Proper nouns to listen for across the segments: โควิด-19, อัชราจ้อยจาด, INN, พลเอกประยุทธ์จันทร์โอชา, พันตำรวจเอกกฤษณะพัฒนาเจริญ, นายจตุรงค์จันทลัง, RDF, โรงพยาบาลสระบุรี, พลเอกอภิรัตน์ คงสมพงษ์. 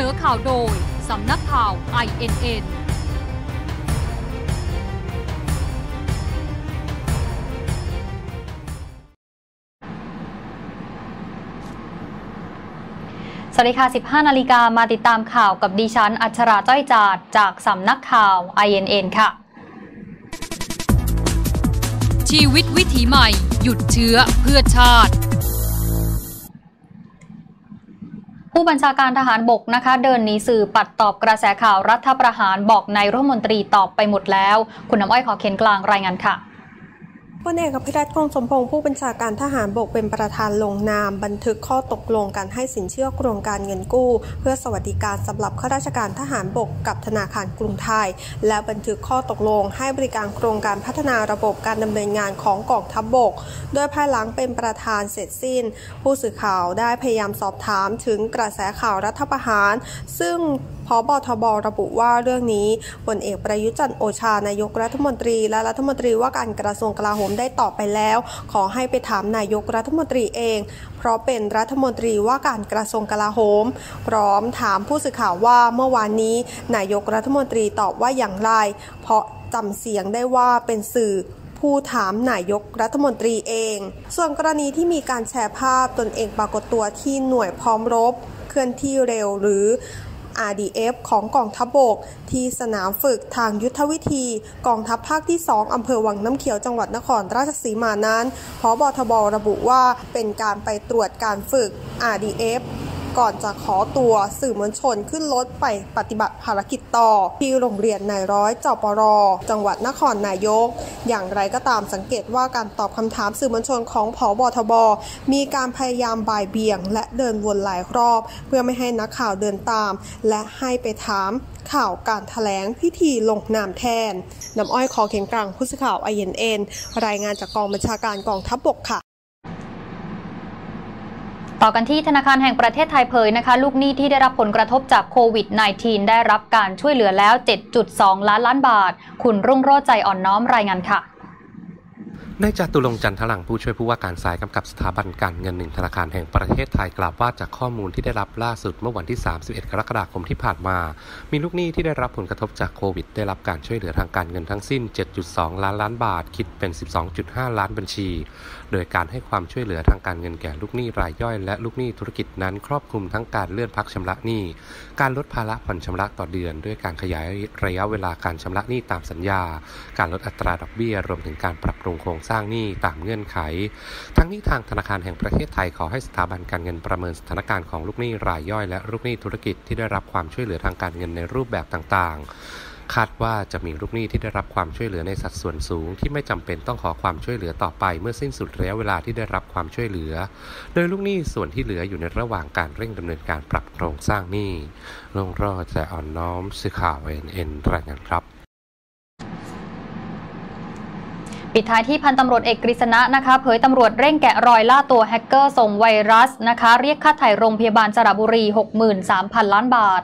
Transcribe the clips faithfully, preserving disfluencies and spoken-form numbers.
นอข่าวโดยสำนักข่าว ไอ เอ็น เอ็นสวัสดีค่ะสิบห้านาฬิกามาติดตามข่าวกับดิฉันอัชราจ้อยจาดจากสำนักข่าว ไอ เอ็น เอ็น ค่ะชีวิตวิถีใหม่หยุดเชื้อเพื่อชาติผู้บัญชาการทหารบกนะคะเดินหนีสื่อปัดตอบกระแสข่าวรัฐประหารบอกนายรัฐมนตรีตอบไปหมดแล้วคุณน้ำอ้อยขอเขียนกลางรายงานค่ะพลเอกอภิรัตน์ คงสมพงษ์ผู้บัญชาการทหารบกเป็นประธานลงนามบันทึกข้อตกลงการให้สินเชื่อโครงการเงินกู้เพื่อสวัสดิการสำหรับข้าราชการทหารบกกับธนาคารกรุงไทยและบันทึกข้อตกลงให้บริการโครงการพัฒนาระบบการดำเนินงานของกองทัพบกโดยภายหลังเป็นประธานเสร็จสิ้นผู้สื่อข่าวได้พยายามสอบถามถึงกระแสข่าวรัฐประหารซึ่งผบ.ทบ.ระบุว่าเรื่องนี้พลเอกประยุทธ์จันทร์โอชานายกรัฐมนตรีและรัฐมนตรีว่าการกระทรวงกลาโหมได้ตอบไปแล้วขอให้ไปถามนายกรัฐมนตรีเองเพราะเป็นรัฐมนตรีว่าการกระทรวงกลาโหมพร้อมถามผู้สื่อข่าวว่าเมื่อวานนี้นายกรัฐมนตรีตอบว่าอย่างไรเพราะจำเสียงได้ว่าเป็นสื่อผู้ถามนายกรัฐมนตรีเองส่วนกรณีที่มีการแชร์ภาพตนเองปรากฏตัวที่หน่วยพร้อมรบเคลื่อนที่เร็วหรืออาร์ ดี เอฟ ของกองทัพบกที่สนามฝึกทางยุทธวิธีกองทัพภาคที่สองอำเภอวังน้ำเขียวจังหวัดนครราชสีมานั้นผบ.ทบ.ระบุว่าเป็นการไปตรวจการฝึก อาร์ ดี เอฟ ก่อนจะขอตัวสื่อมวลชนขึ้นรถไปปฏิบัติภารกิจต่อที่โรงเรียนนายร้อยจปร.จังหวัดนครนายกอย่างไรก็ตามสังเกตว่าการตอบคำถามสื่อมวลชนของผบ.ทบ.มีการพยายามบ่ายเบี่ยงและเดินวนหลายรอบเพื่อไม่ให้นักข่าวเดินตามและให้ไปถามข่าวการแถลงพิธีลงนามแทนน้ำอ้อยขอเขียนกลางผู้สื่อข่าว ไอ เอ็น เอ็น รายงานจากกองบัญชาการกองทัพบกค่ะต่อกันที่ธนาคารแห่งประเทศไทยเผยนะคะลูกหนี้ที่ได้รับผลกระทบจากโควิด สิบเก้า ได้รับการช่วยเหลือแล้ว เจ็ดจุดสอง ล้านล้านบาทคุณรุ่งโรจน์ใจอ่อนน้อมรายงานค่ะนายจตุรงค์จันทลังผู้ช่วยผู้ว่าการสายกำกับสถาบันการเงินหนึ่งธนาคารแห่งประเทศไทยกล่าวว่าจากข้อมูลที่ได้รับล่าสุดเมื่อวันที่สามสิบเอ็ดกรกฎาคมที่ผ่านมามีลูกหนี้ที่ได้รับผลกระทบจากโควิดได้รับการช่วยเหลือทางการเงินทั้งสิ้น เจ็ดจุดสอง ล้านล้านบาทคิดเป็น สิบสองจุดห้า ล้านบัญชีโดยการให้ความช่วยเหลือทางการเงินแก่ลูกหนี้รายย่อยและลูกหนี้ธุรกิจนั้นครอบคลุมทั้งการเลื่อนพักชำระหนี้การลดภาระผ่อนชำระต่อเดือนด้วยการขยายระยะเวลาการชำระหนี้ตามสัญญาการลดอัตราดอกเบี้ยรวมถึงการปรับปรุงโครงสร้างหนี้ตามเงื่อนไขทั้งนี้ทางธนาคารแห่งประเทศไทยขอให้สถาบันการเงินประเมินสถานการณ์ของลูกหนี้รายย่อยและลูกหนี้ธุรกิจที่ได้รับความช่วยเหลือทางการเงินในรูปแบบต่างๆคาดว่าจะมีลูกหนี้ที่ได้รับความช่วยเหลือในสัดส่วนสูงที่ไม่จำเป็นต้องขอความช่วยเหลือต่อไปเมื่อสิ้นสุดระยะเวลาที่ได้รับความช่วยเหลือโดยลูกหนี้ส่วนที่เหลืออยู่ในระหว่างการเร่งดำเนินการปรับโครงสร้างหนี้ลงรอใจอ่อนน้อมสื่อข่าว ไอ เอ็น เอ็น รายงานครับปิดท้ายที่พันตำรวจเอกกฤษณะนะคะเผยตำรวจเร่งแกะรอยล่าตัวแฮกเกอร์ส่งไวรัสนะคะเรียกค่าไถ่โรงพยาบาลสระบุรี หกหมื่นสามพัน ล้านบาท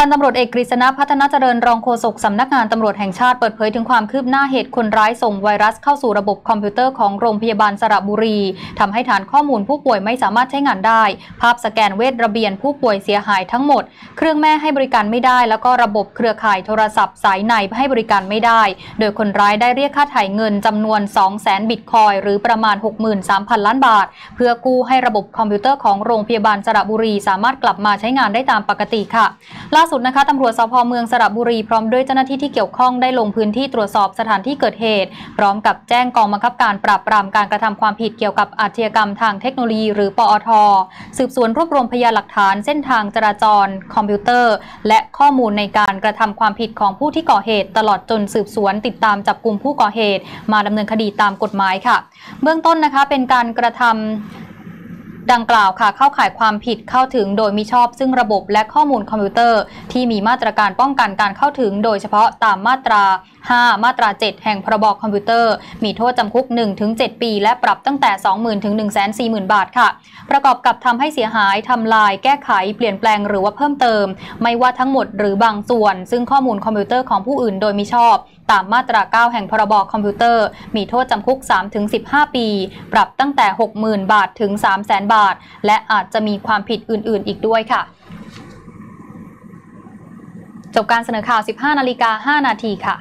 พันตำรวจเอกกฤษณะพัฒนาเจริญรองโฆษกสำนักงานตำรวจแห่งชาติเปิดเผยถึงความคืบหน้าเหตุคนร้ายส่งไวรัสเข้าสู่ระบบคอมพิวเตอร์ของโรงพยาบาลสระบุรีทำให้ฐานข้อมูลผู้ป่วยไม่สามารถใช้งานได้ภาพสแกนเวทระเบียนผู้ป่วยเสียหายทั้งหมดเครื่องแม่ให้บริการไม่ได้แล้วก็ระบบเครือข่ายโทรศัพท์สายในให้บริการไม่ได้โดยคนร้ายได้เรียกค่าไถ่เงินจำนวน สองแสน บิตคอยน์หรือประมาณ หกหมื่นสามพัน ล้านบาทเพื่อกู้ให้ระบบคอมพิวเตอร์ของโรงพยาบาลสระบุรีสามารถกลับมาใช้งานได้ตามปกติค่ะล่าสุดนะคะตำรวจสภ.เมืองสระบุรีพร้อมด้วยเจ้าหน้าที่ที่เกี่ยวข้องได้ลงพื้นที่ตรวจสอบสถานที่เกิดเหตุพร้อมกับแจ้งกองบังคับการปราบปรามการกระทำความผิดเกี่ยวกับอาชญากรรมทางเทคโนโลยีหรือปอท.สืบสวนรวบรวมพยานหลักฐานเส้นทางจราจรคอมพิวเตอร์และข้อมูลในการกระทำความผิดของผู้ที่ก่อเหตุตลอดจนสืบสวนติดตามจับกุมผู้ก่อเหตุมาดำเนินคดีตามกฎหมายค่ะเบื้องต้นนะคะเป็นการกระทำดังกล่าวค่ะเข้าข่ายความผิดเข้าถึงโดยมิชอบซึ่งระบบและข้อมูลคอมพิวเตอร์ที่มีมาตรการป้องกันการเข้าถึงโดยเฉพาะตามมาตรา ห้ามาตราเจ็ดแห่งพรบคอมพิวเตอร์มีโทษจำคุก หนึ่งถึงเจ็ด ปีและปรับตั้งแต่ สองหมื่นถึงหนึ่งแสนสี่หมื่น บาทค่ะประกอบกับทำให้เสียหายทำลายแก้ไขเปลี่ยนแปลงหรือว่าเพิ่มเติมไม่ว่าทั้งหมดหรือบางส่วนซึ่งข้อมูลคอมพิวเตอร์ของผู้อื่นโดยมิชอบตามมาตราเก้าแห่งพรบคอมพิวเตอร์มีโทษจำคุก สามถึงสิบห้า ปีปรับตั้งแต่ หกหมื่น บาทถึง สามแสน บาทและอาจจะมีความผิดอื่นๆอีกด้วยค่ะจบการเสนอข่าว สิบห้านาฬิกาห้า นาทีค่ะ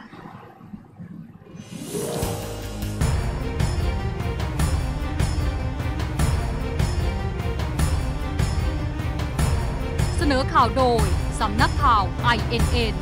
เสนอข่าวโดยสำนักข่าว ไอ เอ็น เอ็น